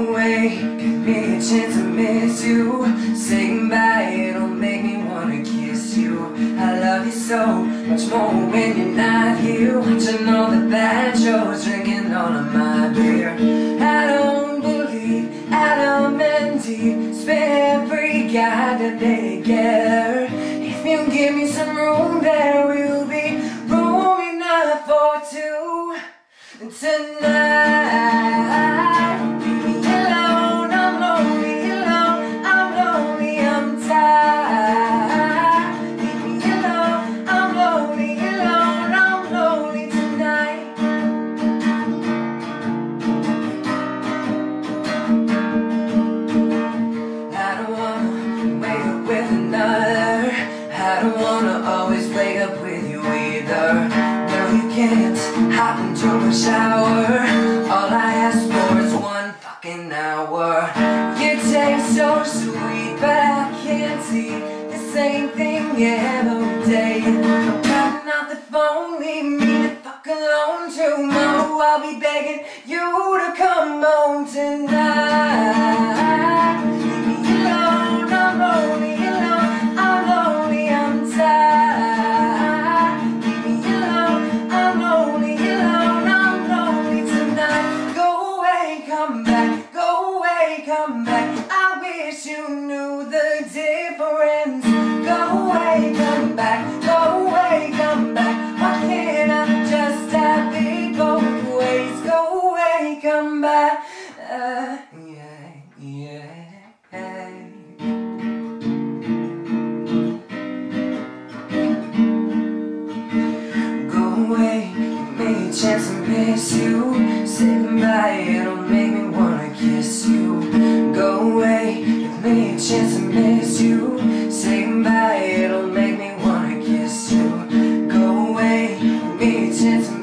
away. Give me a chance to miss you. Say goodbye, it'll make me wanna kiss you. I love you so much more when you're not here. Watching all the bad shows, drinking all of my beer. I don't believe Adam and Eve spent every goddamn day together. If you give me some room, there will be room enough for two. Tonight, leave me alone, I'm lonely, I'm tired. Leave me alone, I'm lonely tonight. I don't wanna wake up with another, I don't wanna always wake up with you either. Can't hop into a shower. All I ask for is 1 fucking hour. You taste so sweet, but I can't see the same thing every day. I'm cutting off the phone, leave me the fuck alone. Tomorrow I'll be begging you to come home tonight. Leave me alone, I'm lonely. Come back, I wish you knew the difference. Go away, come back, go away, come back. Why can't I just have it both ways? Go away, come back. Go away, give me a chance to miss you. Say goodbye, it'll make me wanna kiss you. Go away, give me a chance to miss you. Say goodbye, it'll make me wanna kiss you. Go away, give me a chance to miss you.